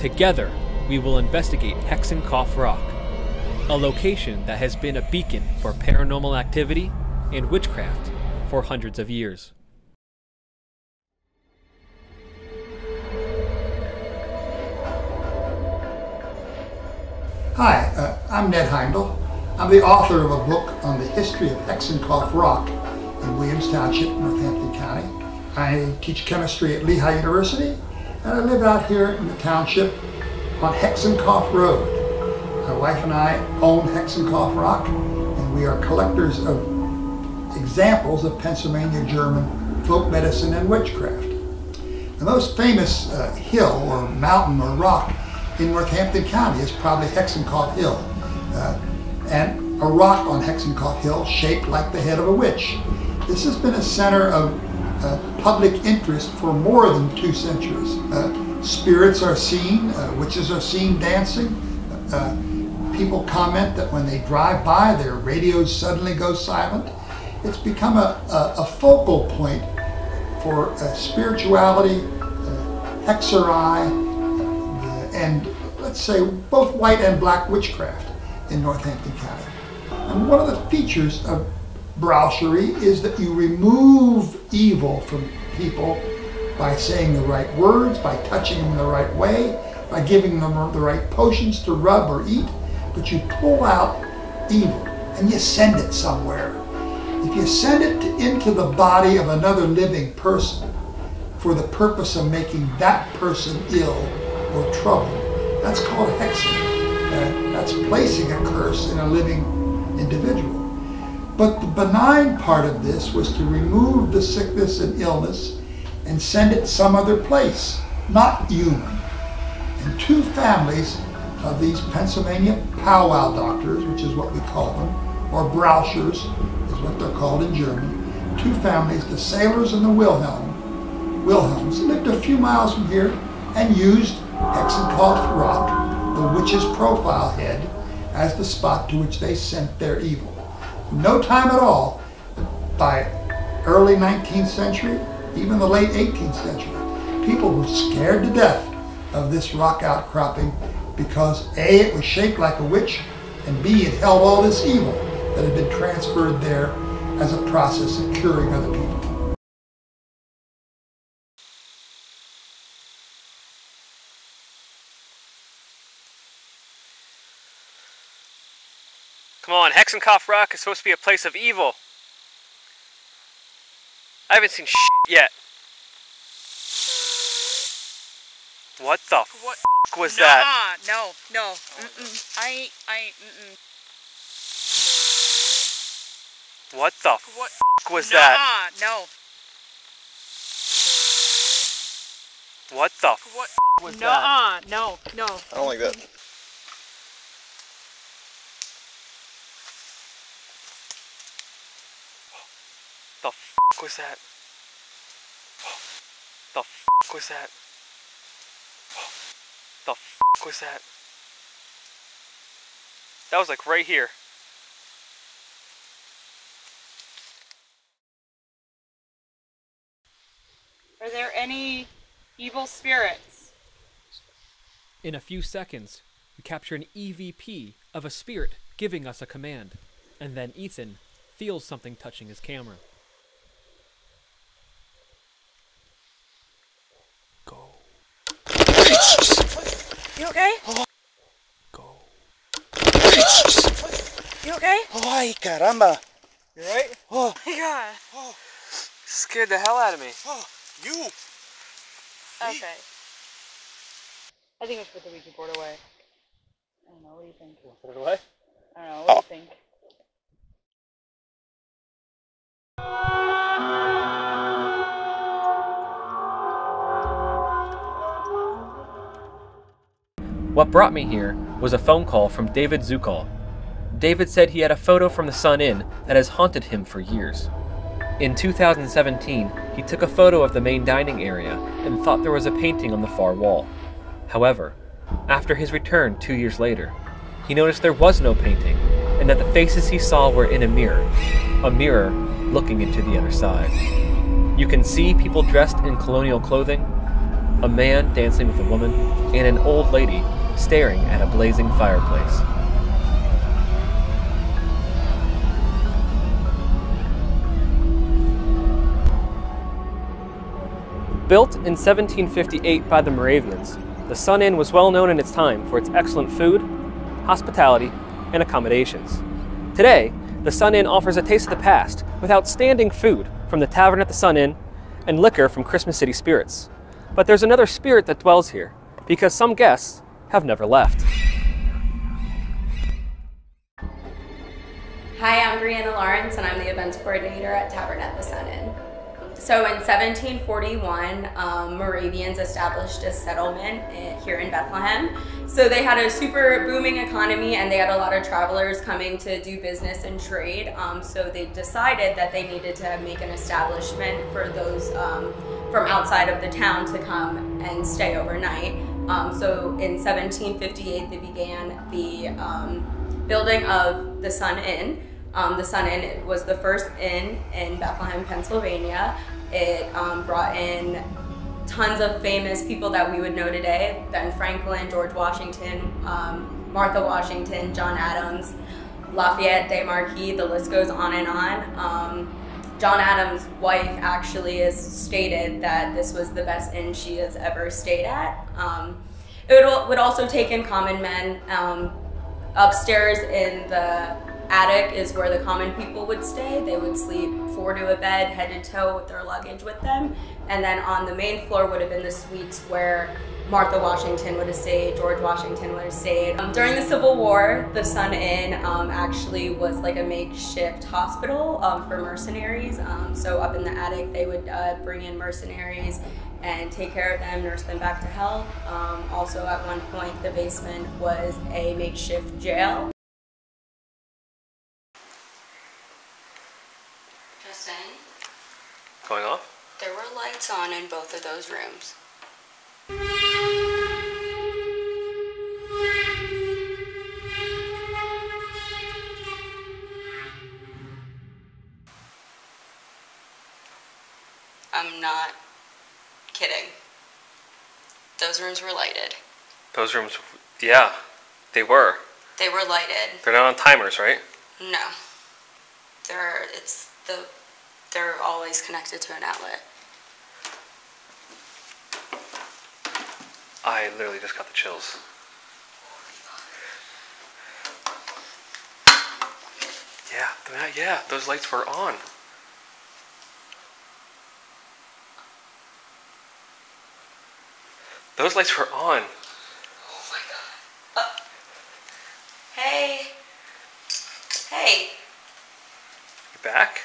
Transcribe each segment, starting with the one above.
Together, we will investigate Hexenkopf Rock, a location that has been a beacon for paranormal activity and witchcraft for hundreds of years. Hi, I'm Ned Heindel. I'm the author of a book on the history of Hexenkopf Rock in Williams Township, Northampton County. I teach chemistry at Lehigh University, and I live out here in the township on Hexenkopf Road. My wife and I own Hexenkopf Rock, and we are collectors of examples of Pennsylvania German folk medicine and witchcraft. The most famous hill or mountain or rock in Northampton County is probably Hexenkopf Hill, and a rock on Hexenkopf Hill shaped like the head of a witch. This has been a center of public interest for more than 2 centuries. Spirits are seen, witches are seen dancing. People comment that when they drive by, their radios suddenly go silent. It's become a focal point for spirituality, hexerai, and let's say both white and black witchcraft in Northampton County. And one of the features of Browsery is that you remove evil from people by saying the right words, by touching them the right way, by giving them the right potions to rub or eat, but you pull out evil and you send it somewhere. If you send it into the body of another living person for the purpose of making that person ill or troubled, that's called hexing. That's placing a curse in a living individual. But the benign part of this was to remove the sickness and illness and send it some other place, not human. And 2 families of these Pennsylvania powwow doctors, which is what we call them, or Brauchers is what they're called in German. 2 families, the Sailors and the Wilhelms, lived a few miles from here and used Hexenkopf Rock, the witch's profile head, as the spot to which they sent their evil. No time at all, by early 19th century, even the late 18th century, people were scared to death of this rock outcropping because A, it was shaped like a witch, and B, it held all this evil that had been transferred there as a process of curing other people. Come on, Hexenkopf Rock is supposed to be a place of evil. I haven't seen shit yet. What the fuck was that? No. Mm-mm. Mm-mm. What the fuck was that? No. What the fuck was that? No. I don't like that. The f*** was that? The f*** was that? The f*** was that? That was like right here. Are there any evil spirits? In a few seconds, we capture an EVP of a spirit giving us a command, and then Ethan feels something touching his camera. You okay? Go. You okay? Oh, ay, caramba. You right? Oh my God. Oh. Scared the hell out of me. Oh, you. Okay. I think we should put the Ouija board away. I don't know. What do you think? You want to put it away? I don't know. What do you think? What brought me here was a phone call from David Zucall. David said he had a photo from the Sun Inn that has haunted him for years. In 2017, he took a photo of the main dining area and thought there was a painting on the far wall. However, after his return 2 years later, he noticed there was no painting and that the faces he saw were in a mirror looking into the other side. You can see people dressed in colonial clothing, a man dancing with a woman, and an old lady staring at a blazing fireplace. Built in 1758 by the Moravians, the Sun Inn was well known in its time for its excellent food, hospitality, and accommodations. Today, the Sun Inn offers a taste of the past with outstanding food from the Tavern at the Sun Inn and liquor from Christmas City Spirits. But there's another spirit that dwells here, because some guests have never left. Hi, I'm Brianna Lawrence, and I'm the events coordinator at Tavern at the Sun Inn. So in 1741, Moravians established a settlement here in Bethlehem. So they had a super booming economy and they had a lot of travelers coming to do business and trade. So they decided that they needed to make an establishment for those from outside of the town to come and stay overnight. So in 1758, they began the building of the Sun Inn. The Sun Inn was the first inn in Bethlehem, Pennsylvania. It brought in tons of famous people that we would know today: Ben Franklin, George Washington, Martha Washington, John Adams, Lafayette, Des Marquis, the list goes on and on. John Adams' wife actually has stated that this was the best inn she has ever stayed at. It would also take in common men. Upstairs in the attic is where the common people would stay. They would sleep four to a bed, head to toe, with their luggage with them. And then on the main floor would have been the suites where Martha Washington would have stayed, George Washington would have stayed. During the Civil War, the Sun Inn actually was like a makeshift hospital for mercenaries. So up in the attic, they would bring in mercenaries and take care of them, nurse them back to health. Also at one point, the basement was a makeshift jail. Going off? There were lights on in both of those rooms. I'm not kidding. Those rooms were lighted. Those rooms, yeah, they were. They were lighted. They're not on timers, right? No. They're always connected to an outlet. I literally just got the chills. Yeah, those lights were on. Those lights were on. Oh my God. Hey. Hey. You back?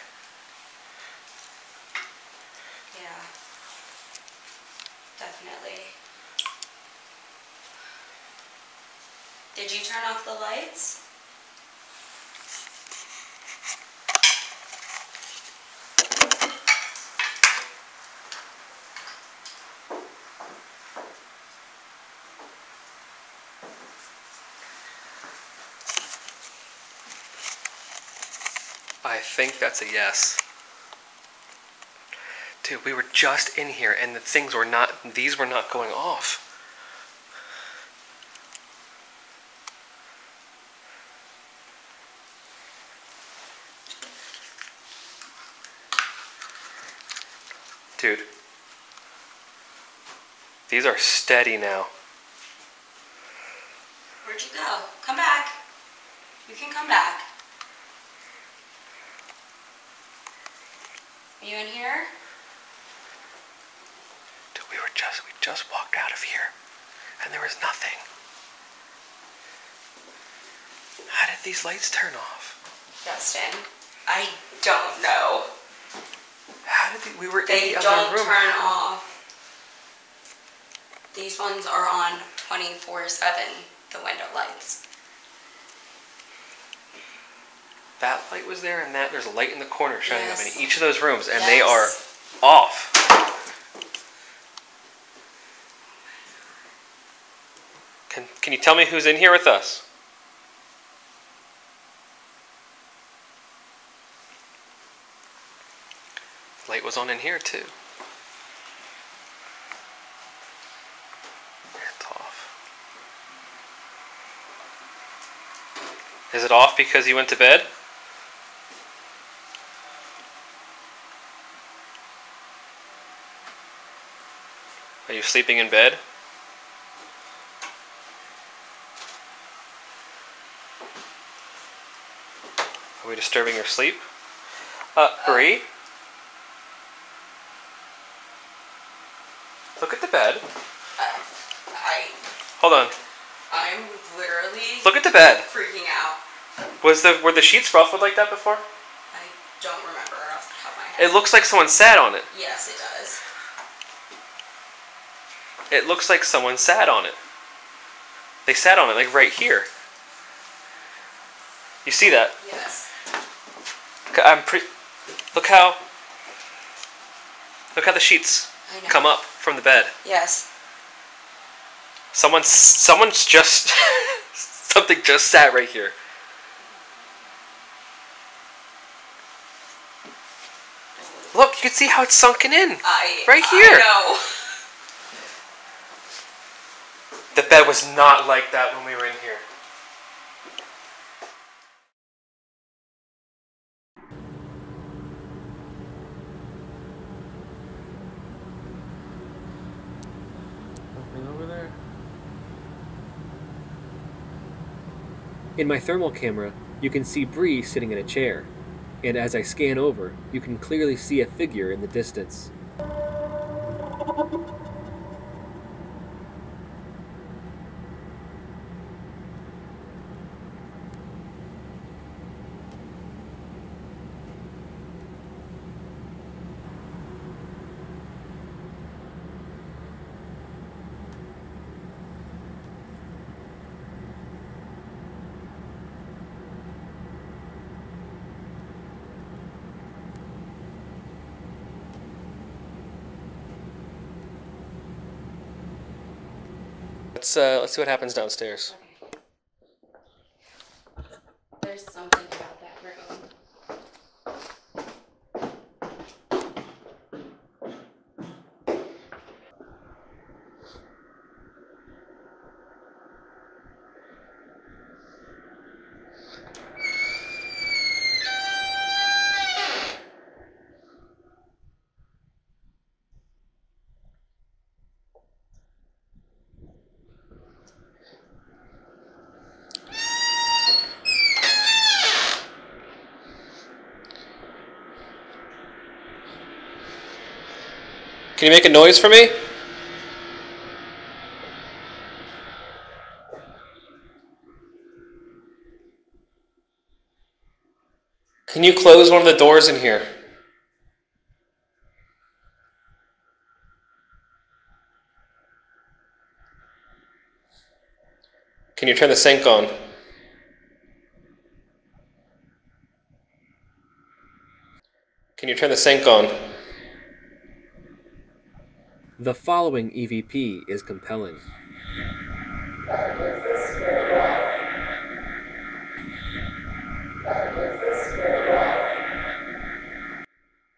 Did you turn off the lights? I think that's a yes. Dude, we were just in here and these were not going off. Dude, these are steady now. Where'd you go? Come back. You can come back. Are you in here? Dude, we just walked out of here and there was nothing. How did these lights turn off? Justin, I don't know. They don't turn off. These ones are on 24/7, the window lights. That light was there, and there's a light in the corner shining up in each of those rooms, and they are off. Can you tell me who's in here with us? Light was on in here too. Is it off because you went to bed? Are you sleeping in bed? Are we disturbing your sleep? Bree? Look at the bed. Hold on. I'm literally... Look at the bed. Freaking out. Were the sheets ruffled like that before? I don't remember off the top of my head. It looks like someone sat on it. Yes, it does. It looks like someone sat on it. They sat on it, like right here. You see that? Yes. Look how the sheets come up from the bed. Yes. Someone's just... something just sat right here. Look, you can see how it's sunken in. Right here. I know. The bed was not like that when we were in here. Nothing over there. In my thermal camera, you can see Bree sitting in a chair. And as I scan over, you can clearly see a figure in the distance. Let's see what happens downstairs. Okay. There's something about that room. Can you make a noise for me? Can you close one of the doors in here? Can you turn the sink on? Can you turn the sink on? The following EVP is compelling.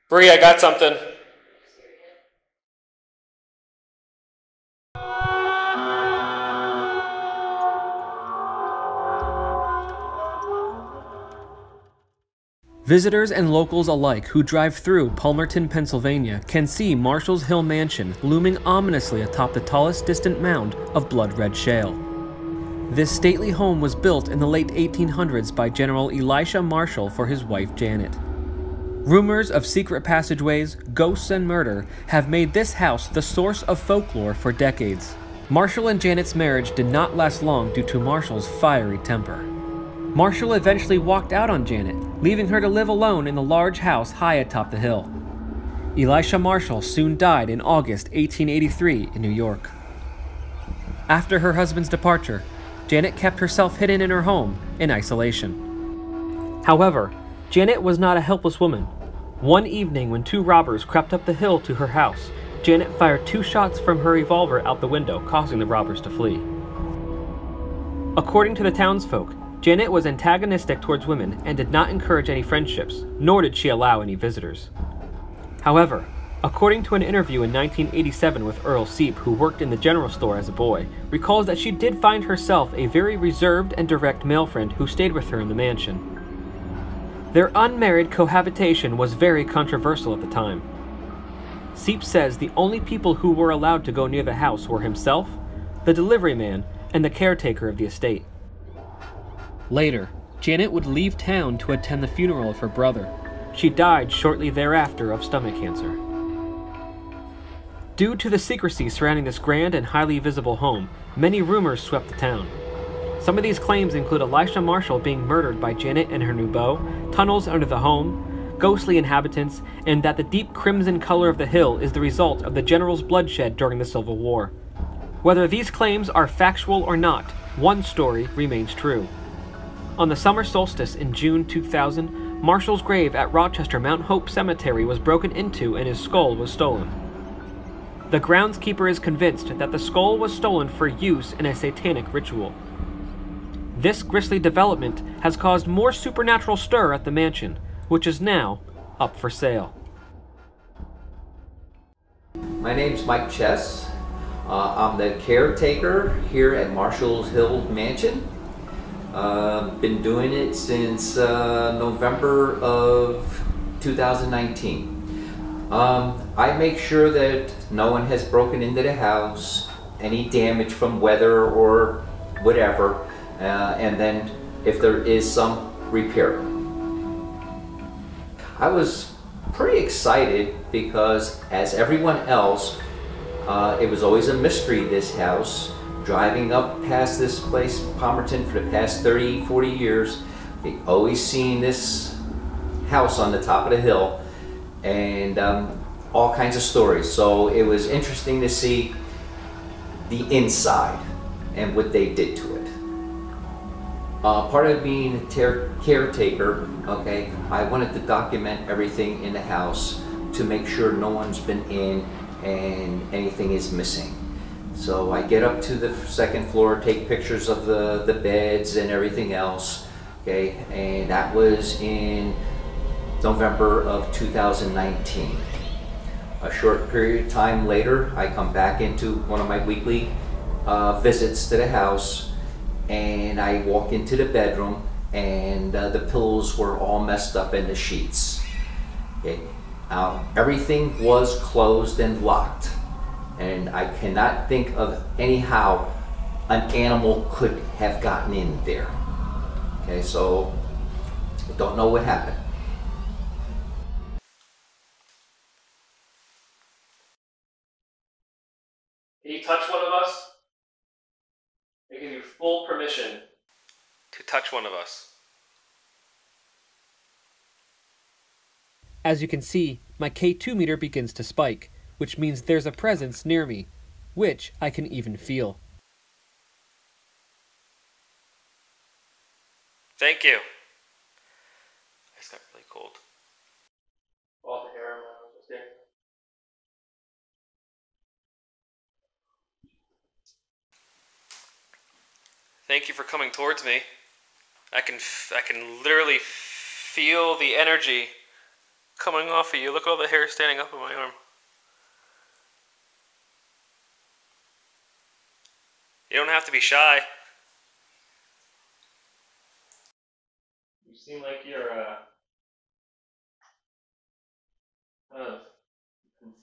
Bree, I got something. Visitors and locals alike who drive through Palmerton, Pennsylvania can see Marshall's Hill Mansion looming ominously atop the tallest distant mound of blood-red shale. This stately home was built in the late 1800s by General Elisha Marshall for his wife Janet. Rumors of secret passageways, ghosts, and murder have made this house the source of folklore for decades. Marshall and Janet's marriage did not last long due to Marshall's fiery temper. Marshall eventually walked out on Janet, leaving her to live alone in the large house high atop the hill. Elisha Marshall soon died in August 1883 in New York. After her husband's departure, Janet kept herself hidden in her home in isolation. However, Janet was not a helpless woman. One evening when two robbers crept up the hill to her house, Janet fired 2 shots from her revolver out the window, causing the robbers to flee. According to the townsfolk, Janet was antagonistic towards women and did not encourage any friendships, nor did she allow any visitors. However, According to an interview in 1987 with Earl Seep, who worked in the general store as a boy, recalls that she did find herself a very reserved and direct male friend who stayed with her in the mansion. Their unmarried cohabitation was very controversial at the time. Seep says the only people who were allowed to go near the house were himself, the delivery man, and the caretaker of the estate. Later, Janet would leave town to attend the funeral of her brother. She died shortly thereafter of stomach cancer. Due to the secrecy surrounding this grand and highly visible home, many rumors swept the town. Some of these claims include Elisha Marshall being murdered by Janet and her new beau, tunnels under the home, ghostly inhabitants, and that the deep crimson color of the hill is the result of the general's bloodshed during the Civil War. Whether these claims are factual or not, one story remains true. On the summer solstice in June 2000, Marshall's grave at Rochester Mount Hope Cemetery was broken into and his skull was stolen. The groundskeeper is convinced that the skull was stolen for use in a satanic ritual. This grisly development has caused more supernatural stir at the mansion, which is now up for sale. My name's Mike Chess. I'm the caretaker here at Marshall's Hill Mansion. Been doing it since November of 2019. I make sure that no one has broken into the house, any damage from weather or whatever, and then if there is some, repair. I was pretty excited because, as everyone else, it was always a mystery, this house. Driving up past this place, Palmerton, for the past 30, 40 years, they've always seen this house on the top of the hill. And all kinds of stories. So it was interesting to see the inside and what they did to it. Part of being a caretaker, okay, I wanted to document everything in the house to make sure no one's been in and anything is missing. So I get up to the second floor, take pictures of the beds and everything else, okay, and that was in November of 2019. A short period of time later, I come back into one of my weekly visits to the house, and I walk into the bedroom, and the pillows were all messed up in the sheets. Okay. Everything was closed and locked, and I cannot think of anyhow an animal could have gotten in there. Okay, so I don't know what happened. Can you touch one of us? I give you full permission to touch one of us. As you can see, my K2 meter begins to spike, which means there's a presence near me, which I can even feel. Thank you. I just got really cold. All the air was there. Thank you for coming towards me. I can literally feel the energy coming off of you. Look at all the hair standing up on my arm. You don't have to be shy. You seem like you're kind of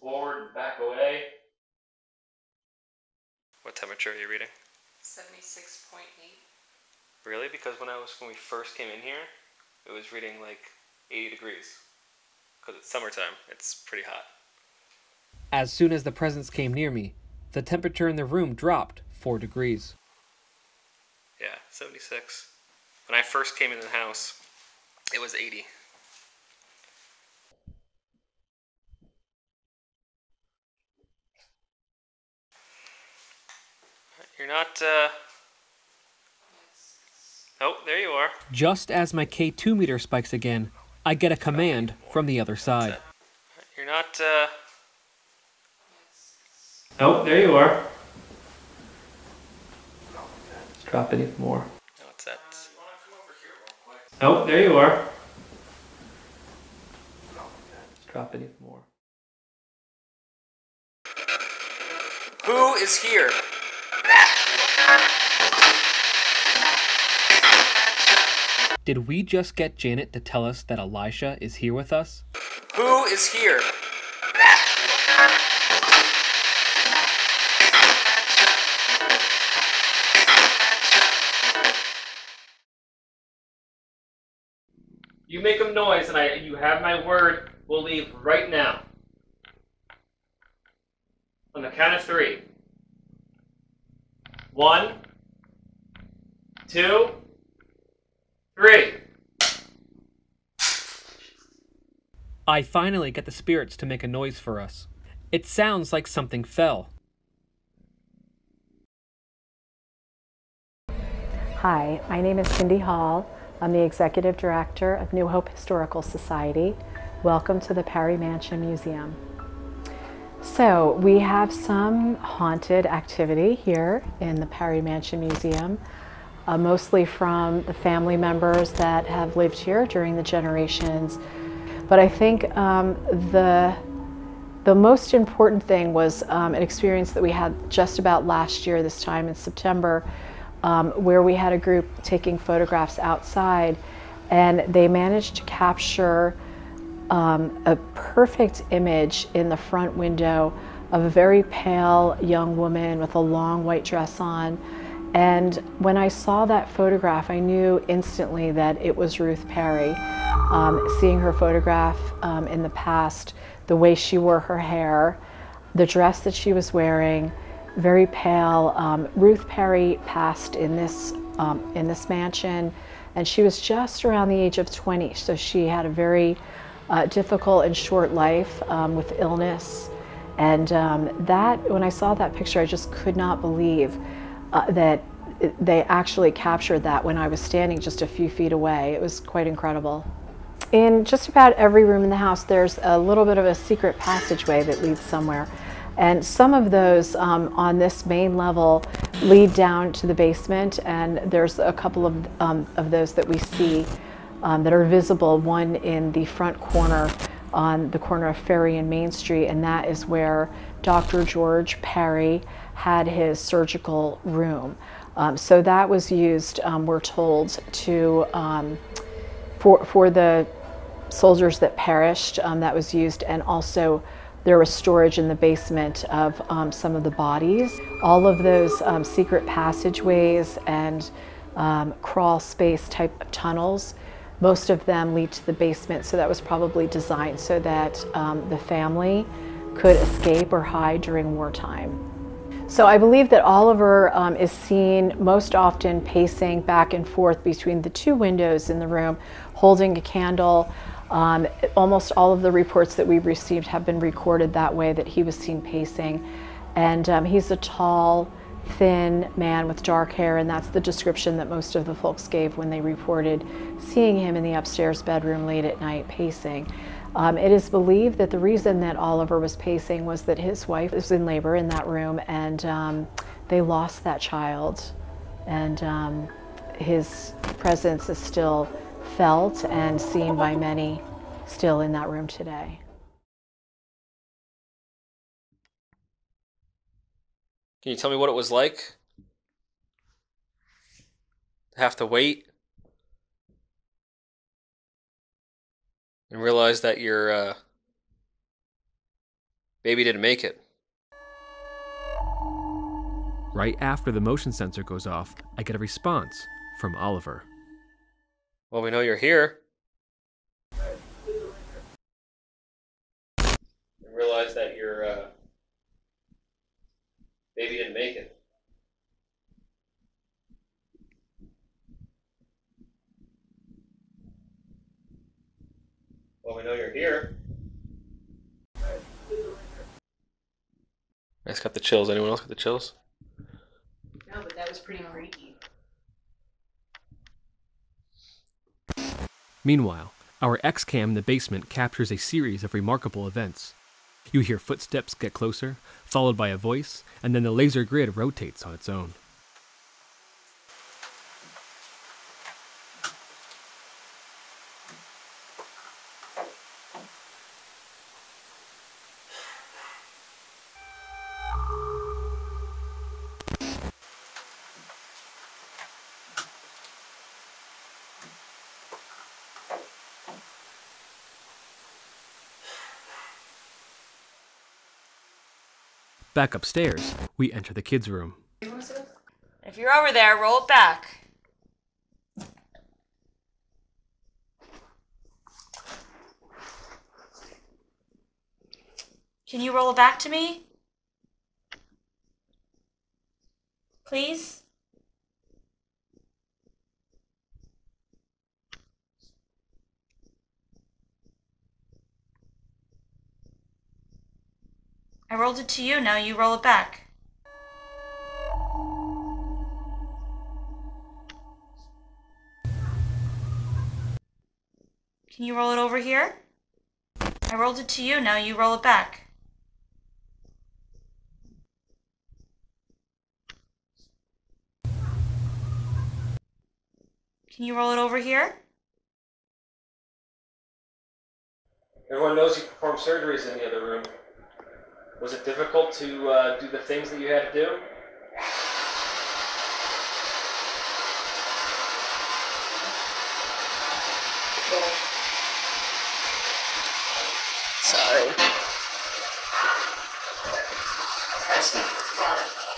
forward and back away. What temperature are you reading? 76.8. Really? Because when we first came in here, it was reading like 80 degrees. Because it's summertime, it's pretty hot. As soon as the presence came near me, the temperature in the room dropped 4 degrees. Yeah, 76. When I first came in the house, it was 80. You're not, Oh, there you are. Just as my K2 meter spikes again, I get a command from the other side. You're not, Oh, there you are. Let's drop it even more. No, it's that. Oh, there you are. Let's drop it even more. Who is here? Did we just get Janet to tell us that Elisha is here with us? Who is here? You make a noise and you have my word, we'll leave right now. On the count of three. 1, 2, 3. I finally get the spirits to make a noise for us. It sounds like something fell. Hi, my name is Cindy Hall. I'm the Executive Director of New Hope Historical Society. Welcome to the Parry Mansion Museum. So we have some haunted activity here in the Parry Mansion Museum, mostly from the family members that have lived here during the generations. But I think the most important thing was an experience that we had just about last year, this time in September, where we had a group taking photographs outside, and they managed to capture a perfect image in the front window of a very pale young woman with a long white dress on. And when I saw that photograph, I knew instantly that it was Ruth Parry. Seeing her photograph in the past, the way she wore her hair, the dress that she was wearing, very pale. Ruth Parry passed in this mansion, and she was just around the age of 20, so she had a very difficult and short life with illness. And that, when I saw that picture, I just could not believe that they actually captured that when I was standing just a few feet away. It was quite incredible. In just about every room in the house, there's a little bit of a secret passageway that leads somewhere. And some of those on this main level lead down to the basement, and there's a couple of those that we see that are visible, one in the front corner on the corner of Ferry and Main Street, and that is where Dr. George Parry had his surgical room. So that was used, we're told, to for the soldiers that perished, that was used, and also there was storage in the basement of some of the bodies. All of those secret passageways and crawl space type of tunnels, most of them lead to the basement, so that was probably designed so that the family could escape or hide during wartime. So I believe that Oliver is seen most often pacing back and forth between the two windows in the room, holding a candle. Almost all of the reports that we've received have been recorded that way, that he was seen pacing. And he's a tall, thin man with dark hair, and that's the description that most of the folks gave when they reported seeing him in the upstairs bedroom late at night pacing. It is believed that the reason that Oliver was pacing was that his wife was in labor in that room, and they lost that child. And his presence is still felt and seen by many still in that room today. Can you tell me what it was like? Have to wait and realize that your baby didn't make it. Right after the motion sensor goes off, I get a response from Oliver. Well, we know you're here. And realize that your baby didn't make it. Well, we know you're here. I just got the chills. Anyone else got the chills? No, but that was pretty freaky. Meanwhile, our X-cam in the basement captures a series of remarkable events. You hear footsteps get closer, followed by a voice, and then the laser grid rotates on its own. Back upstairs, we enter the kids' room. If you're over there, roll it back. Can you roll it back to me? Please? I rolled it to you, now you roll it back. Can you roll it over here? I rolled it to you, now you roll it back. Can you roll it over here? Everyone knows you perform surgeries in the other room. Was it difficult to do the things that you had to do? Sorry.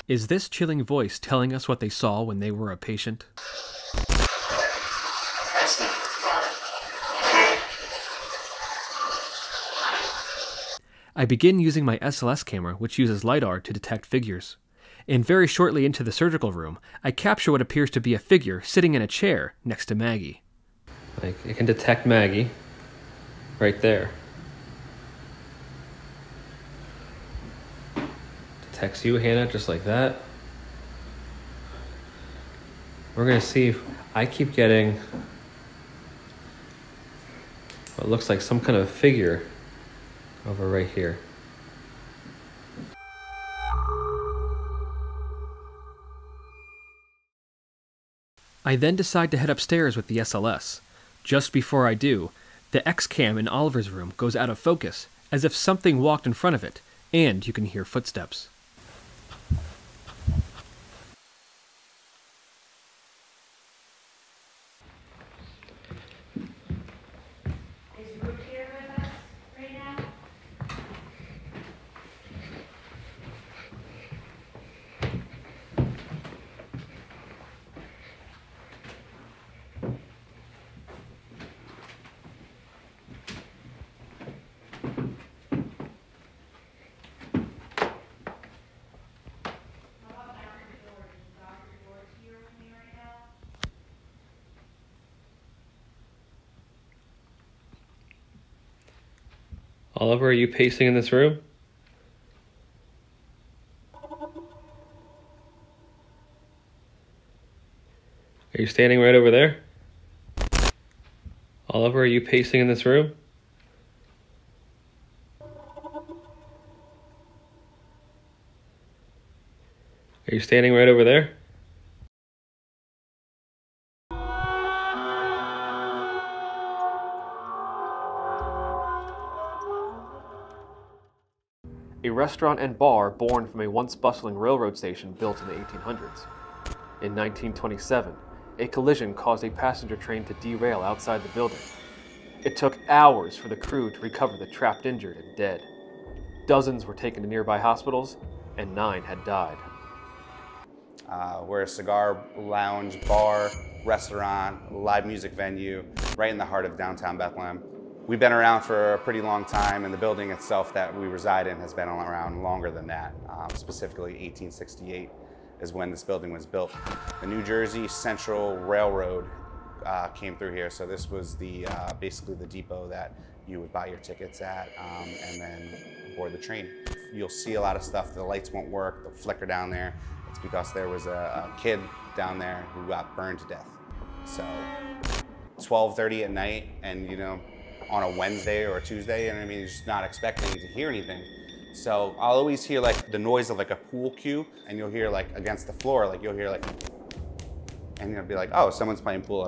Is this chilling voice telling us what they saw when they were a patient? I begin using my SLS camera, which uses LiDAR to detect figures. And very shortly into the surgical room, I capture what appears to be a figure sitting in a chair next to Maggie. Like, it can detect Maggie right there. Detects you, Hannah, just like that. We're gonna see if I keep getting what looks like some kind of figure over right here. I then decide to head upstairs with the SLS. Just before I do, the X-cam in Oliver's room goes out of focus, as if something walked in front of it, and you can hear footsteps. Oliver, are you pacing in this room? Are you standing right over there? Oliver, are you pacing in this room? Are you standing right over there? A restaurant and bar born from a once bustling railroad station built in the 1800s. In 1927, a collision caused a passenger train to derail outside the building. It took hours for the crew to recover the trapped injured and dead. Dozens were taken to nearby hospitals, and 9 had died. We're a cigar lounge, bar, restaurant, live music venue, right in the heart of downtown Bethlehem. We've been around for a pretty long time, and the building itself that we reside in has been around longer than that. Specifically, 1868 is when this building was built. The New Jersey Central Railroad came through here, so this was the basically the depot that you would buy your tickets at and then board the train. You'll see a lot of stuff. The lights won't work, they'll flicker down there. It's because there was a kid down there who got burned to death. So 12:30 at night, and you know, on a Wednesday or a Tuesday, and I mean, you're just not expecting to hear anything. So I'll always hear like the noise of like a pool cue, and you'll hear like against the floor, like you'll hear like, and you'll be like, oh, someone's playing pool,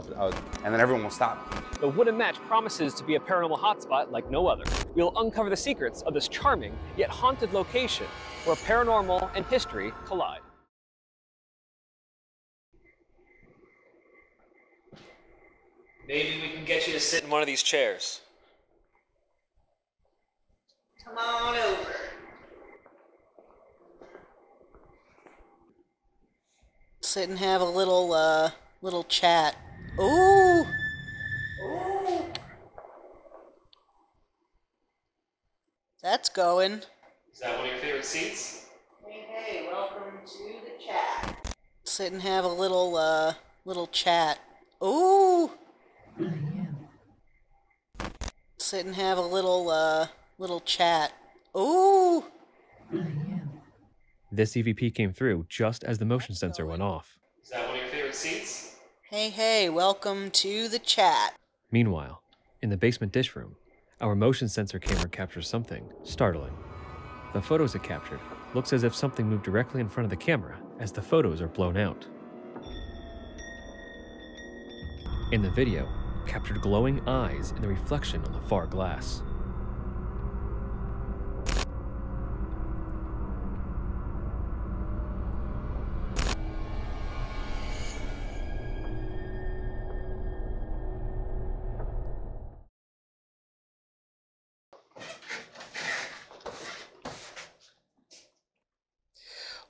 and then everyone will stop. The Wooden Match promises to be a paranormal hotspot like no other. We'll uncover the secrets of this charming yet haunted location where paranormal and history collide. Maybe we can get you to sit in one of these chairs. Come on over. sit and have a little, little chat. Ooh! Ooh! That's going. Is that one of your favorite seats? Hey, hey, welcome to the chat. Sit and have a little, little chat. Ooh! Sit and have a little, little chat. Ooh! This EVP came through just as the motion sensor went off. Is that one of your favorite seats? Hey, hey, welcome to the chat. Meanwhile, in the basement dish room, our motion sensor camera captures something startling. The photos it captured looks as if something moved directly in front of the camera as the photos are blown out. In the video, captured glowing eyes in the reflection on the far glass.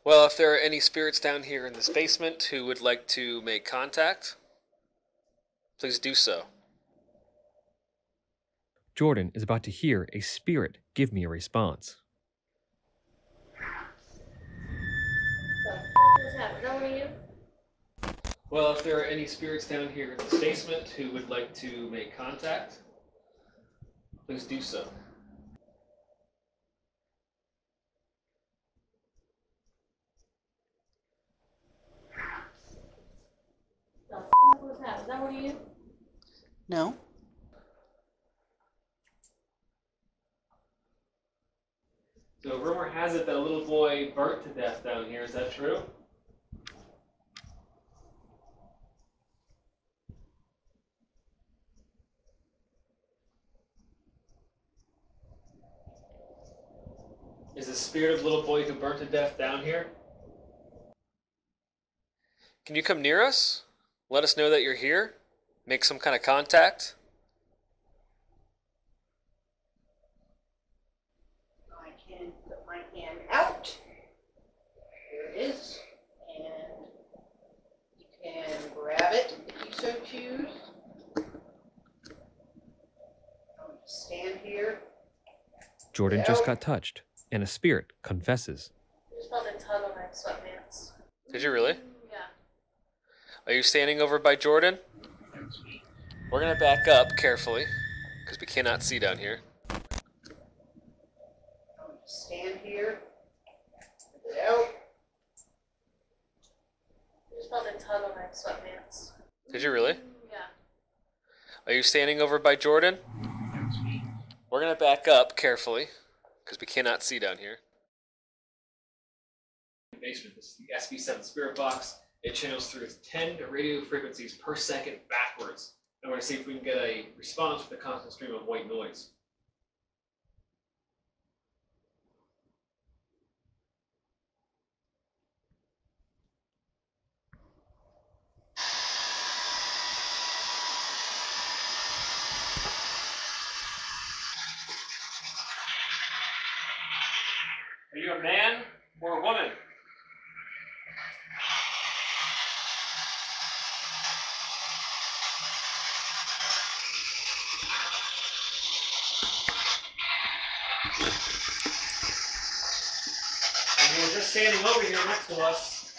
Well, if there are any spirits down here in this basement who would like to make contact, please do so. Jordan is about to hear a spirit give me a response. Well, if there are any spirits down here in this basement who would like to make contact, please do so. Is that one of you? No. So rumor has it that a little boy burnt to death down here. Is that true? Is the spirit of the little boy who burnt to death down here? Can you come near us? Let us know that you're here. Make some kind of contact. I can put my hand out. Here it is. And you can grab it if you so choose. I'll just stand here. Jordan just got touched, and a spirit confesses. I just felt a tug on my sweatpants. Did you really? Are you standing over by Jordan? We're going to back up carefully, because we cannot see down here. Stand here. Put it out. I just felt a tug on my sweatpants. Did you really? Yeah. Are you standing over by Jordan? We're going to back up carefully, because we cannot see down here. Basement. This is the SB7 Spirit Box. It channels through 10 radio frequencies per second backwards. And we're going to see if we can get a response with a constant stream of white noise. Are you a man or a woman? Standing over here next to us.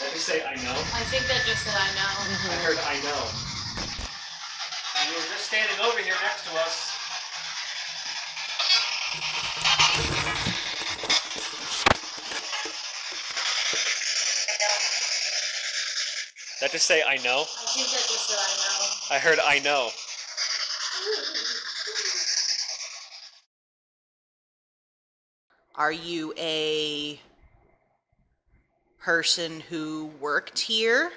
Did you say I know? I think that just said I know. I heard I know. And you were just standing over here next to us. Did that just say I know? I think that just said I know. I heard I know. Are you a person who worked here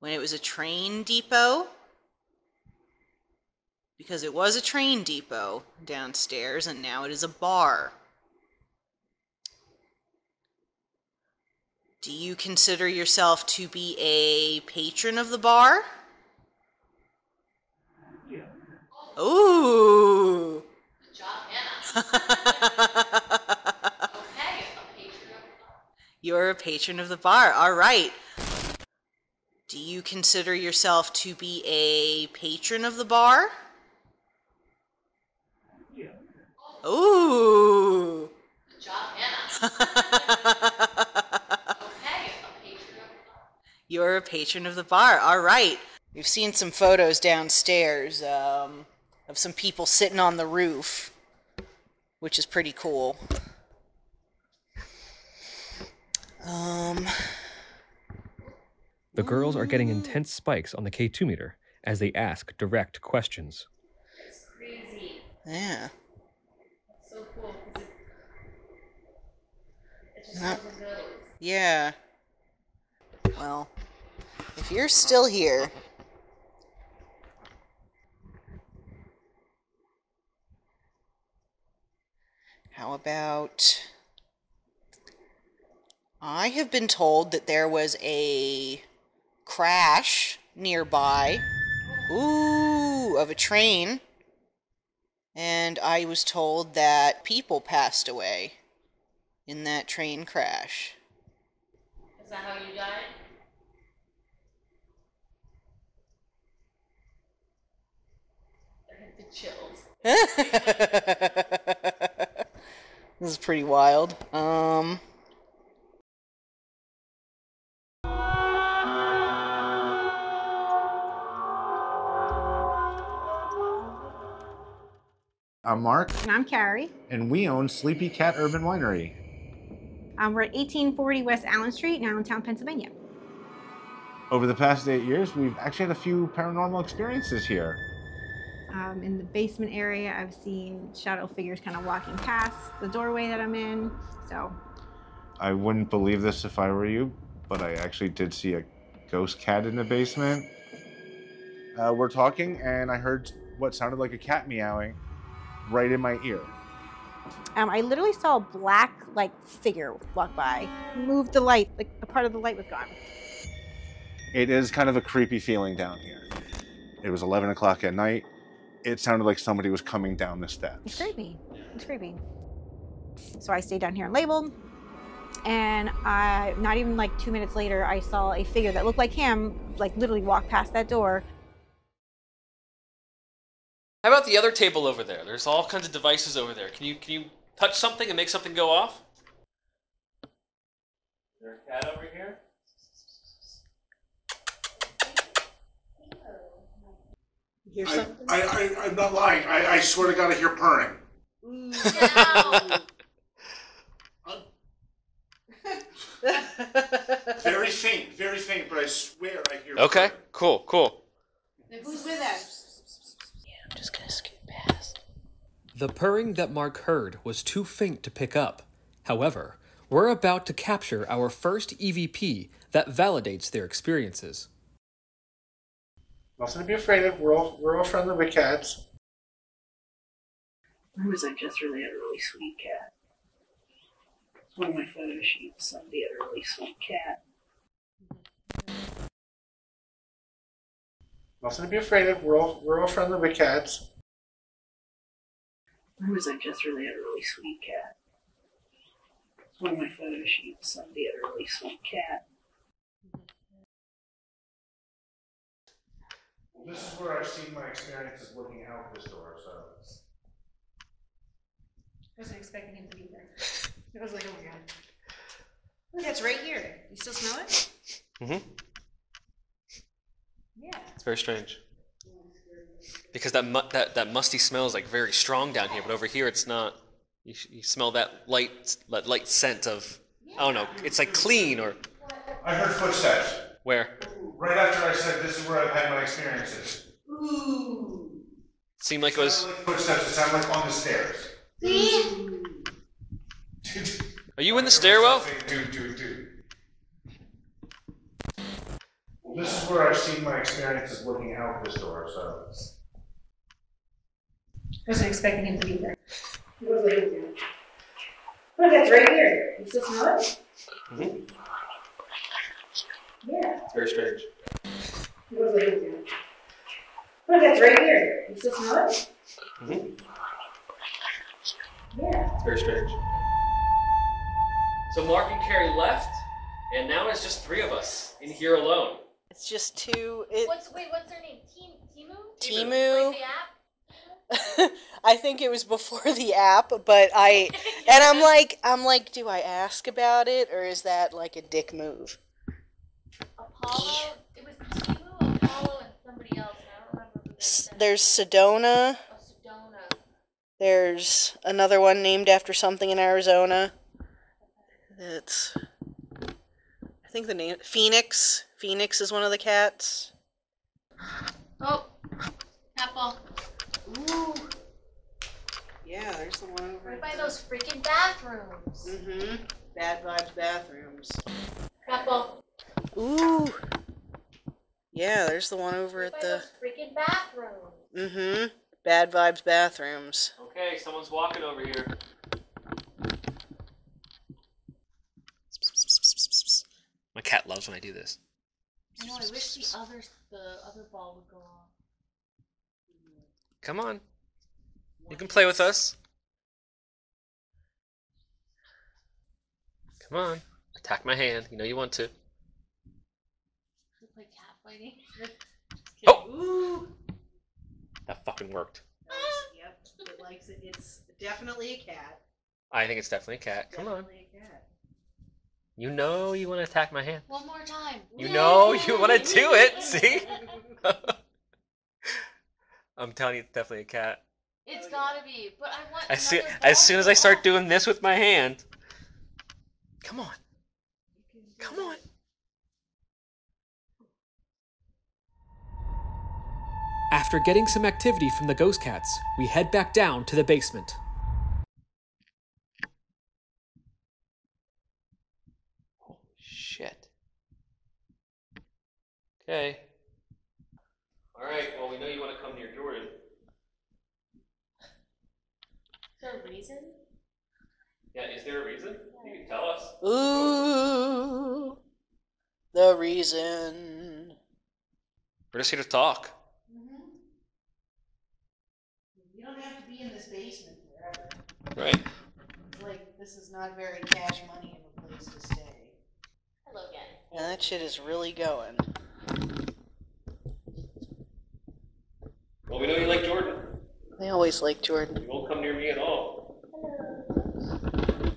when it was a train depot? Because it was a train depot downstairs and now it is a bar. Do you consider yourself to be a patron of the bar? Ooh. Good job, Hannah. Okay, I'm a patron of the bar. You're a patron of the bar. All right. Do you consider yourself to be a patron of the bar? Yeah. Ooh. Good job, Hannah. You're a patron of the bar. All right. We've seen some photos downstairs of some people sitting on the roof, which is pretty cool. The girls are getting intense spikes on the K2 meter as they ask direct questions. It's crazy. Yeah. It's so cool. It just doesn't go. Yeah. Well, if you're still here... How about... I have been told that there was a crash nearby. Ooh, of a train. And I was told that people passed away in that train crash. Is that how you died? Chills. This is pretty wild. I'm Mark. And I'm Carrie. And we own Sleepy Cat Urban Winery. We're at 1840 West Allen Street in Allentown, Pennsylvania. Over the past 8 years, we've actually had a few paranormal experiences here. In the basement area, I've seen shadow figures kind of walking past the doorway that I'm in, so. I wouldn't believe this if I were you, but I actually did see a ghost cat in the basement. We're talking, and I heard what sounded like a cat meowing right in my ear. I literally saw a black, like, figure walk by, moved the light, like, a part of the light was gone. It is kind of a creepy feeling down here. It was 11 o'clock at night. It sounded like somebody was coming down the steps. It's creepy. It's creepy. So I stayed down here and labeled, and not even like 2 minutes later, I saw a figure that looked like him, like literally walk past that door. How about the other table over there? There's all kinds of devices over there. Can you touch something and make something go off? Is there a cat over here? I'm not lying. I swear to God, I hear purring. No. Very faint, but I swear I hear purring. Okay, cool. Now who's with us? Yeah, I'm just going to skip past. The purring that Mark heard was too faint to pick up. However, we're about to capture our first EVP that validates their experiences. Nothing to be afraid of. We're all friendly with cats. Or was I just really a really sweet cat? It's one of my photo shoots. Somebody had a really sweet cat. Nothing to be afraid of. We're all friendly with cats. Or was I just really a really sweet cat? It's one of my photo shoots. Somebody had a really sweet cat. This is where I've seen my experiences looking out this door, so. I wasn't expecting him to be there. I was like, oh my God. Yeah, it's right here. You still smell it? Mm-hmm. Yeah. It's very strange. Because that musty smell is like very strong down here, but over here it's not. You smell that light scent of, yeah. I don't know, it's like clean or. I heard footsteps. Where? Right after I said this is where I've had my experiences. Ooh. Seemed like it was... It sounded like footsteps. It sounded like on the stairs. See? Are you in the stairwell? Dude. Well, this is where I've seen my experiences looking out this door, so... I wasn't expecting him to be there. He was waiting there. Look, it's right here. You still smell it? Mm-hmm. Yeah. It's very strange. Look, it's right here. You still smell it? Mm-hmm. Yeah. It's very strange. So Mark and Carrie left, and now it's just three of us in here alone. It's just two. Wait, what's their name? Timu? Like the app? I think it was before the app, but I'm like, do I ask about it, or is that like a dick move? Apollo, it was Timu, Apollo, and somebody else. And I don't remember who there's Sedona. Oh, Sedona. There's another one named after something in Arizona. That's, I think the name Phoenix. Phoenix is one of the cats. Oh, Apple. Ooh. Yeah, there's the one over right by those freaking bathrooms. Mm-hmm. Bad vibes bathrooms. Apple. Ooh. Yeah, there's the one over right at the freaking bathroom. Mm-hmm. Bad vibes bathrooms. Okay, someone's walking over here. My cat loves when I do this. I know, I wish the other ball would go off. Come on. You can play with us. Come on. Attack my hand. You know you want to. Play cat fighting. Oh! Ooh. That fucking worked. Yep. It likes it. It's definitely a cat. I think it's definitely a cat. Come on. A cat. You know you want to attack my hand. One more time. You know you want to do it. See? I'm telling you, it's definitely a cat. It's gotta be, but I want. As soon as I start doing this with my hand, come on, come on. After getting some activity from the ghost cats, we head back down to the basement. Holy shit! Okay. All right. Well, we know you want to come near Jordan. Is there a reason? Yeah. Is there a reason? You can tell us. Ooh, the reason. We're just here to talk. Mm-hmm. You don't have to be in this basement forever. Right. It's like this is not very cash money of a place to stay. Hello again. Yeah, that shit is really going. Well, we know you like Jordan. They always like Jordan. You won't come near me at all. Hello.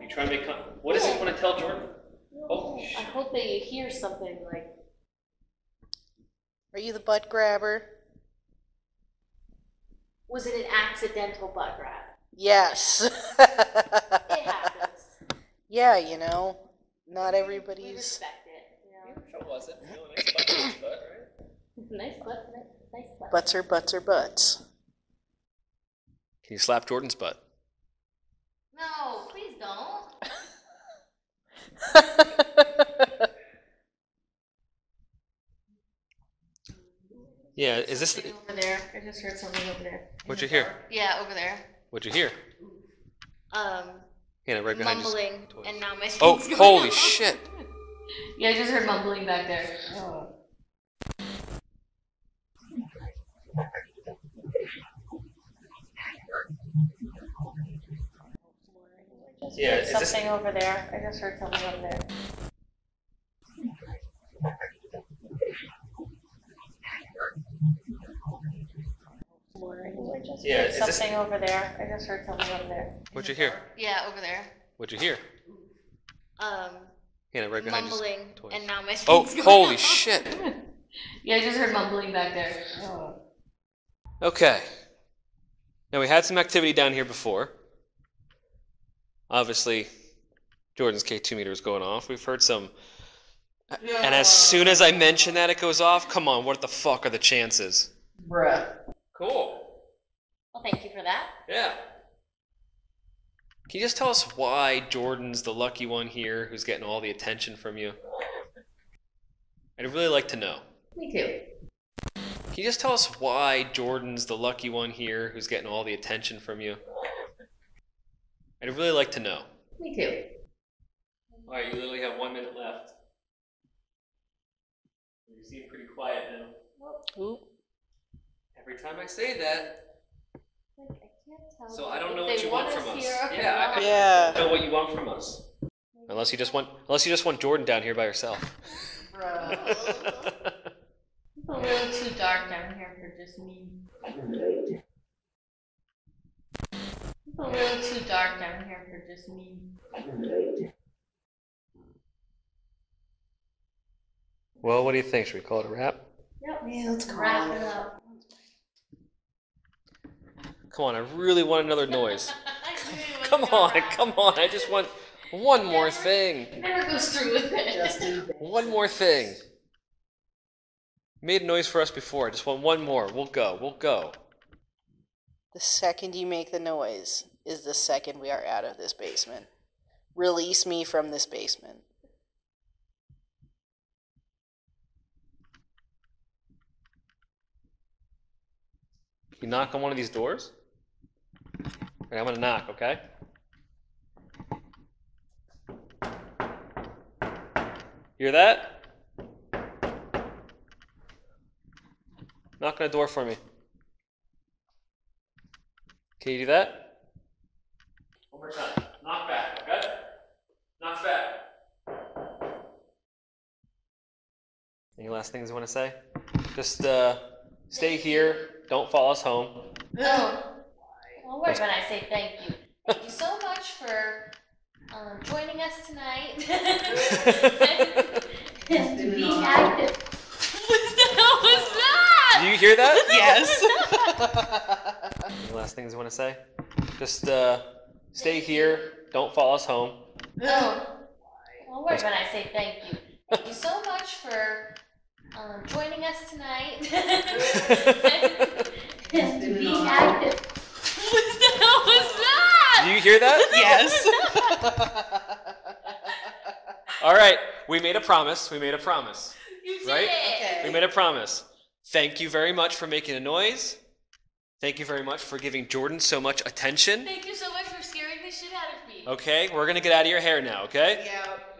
You trying to make contact? What does he want to tell Jordan? No. Oh, I hope that you hear something like. Are you the butt grabber? Was it an accidental butt grab? Yes. It happens. Yeah, you know, not everybody's. We respect it. You know? It wasn't. You know, nice butt grab, right? Nice butt, nice butt. Butts are butts are butts. Can you slap Jordan's butt? No, please don't. Yeah, is this the... over there? I just heard something over there. What'd you hear? Yeah, over there. What'd you hear? Hannah, right behind you. Mumbling, and now my... Oh, holy shit! Yeah, I just heard mumbling back there. Oh. Yeah, is something this... over there. I just heard something over there. Yeah, is something this... over there. I just heard something over there. What'd you hear? Yeah, over there. What'd you hear? Hannah, right behind you. Mumbling, and now my... Oh, holy shit! Yeah, I just heard mumbling back there. Oh. Okay. Now we had some activity down here before. Obviously, Jordan's K2 meter is going off. We've heard some... Yeah. And as soon as I mention that it goes off, come on, what the fuck are the chances? Bruh. Cool. Well, thank you for that. Yeah. Can you just tell us why Jordan's the lucky one here who's getting all the attention from you? I'd really like to know. Me too. Can you just tell us why Jordan's the lucky one here who's getting all the attention from you? I'd really like to know. Me too. All right, you literally have 1 minute left. seem pretty quiet now. Ooh. Every time I say that. Like, I can't tell. So I don't know what you want from us. Yeah, I don't know what you want from us. Unless you just want, Jordan down here by herself. Bro. It's a little too dark down here for just me. It's a little too dark down here for just me. Well, what do you think? Should we call it a wrap? Yep. Yeah, let's wrap it up. Come on, I really want another noise. come on, I just want one more thing. It never goes through with it. Justin. One more thing. Made a noise for us before. I just want one more. We'll go. The second you make the noise is the second we are out of this basement. Release me from this basement. You knock on one of these doors? All right, I'm gonna knock, okay? Hear that? Knock on a door for me. Can you do that? One more time. Knock back, okay? Knock back. Any last things you want to say? Just stay here. Don't follow us home. No. Don't worry when I say thank you. Thank you so much for joining us tonight. And being active. What the hell was that? Do you hear that? Yes. Any last things you want to say? Just stay here. Don't follow us home. No. Don't worry when I say thank you. Thank you so much for joining us tonight. And being active. What the hell was that? Do you hear that? Yes. All right. We made a promise. You did. Right? Okay. We made a promise. Thank you very much for making a noise. Thank you very much for giving Jordan so much attention. Thank you so much for scaring the shit out of me. Okay, we're going to get out of your hair now, okay? Yeah.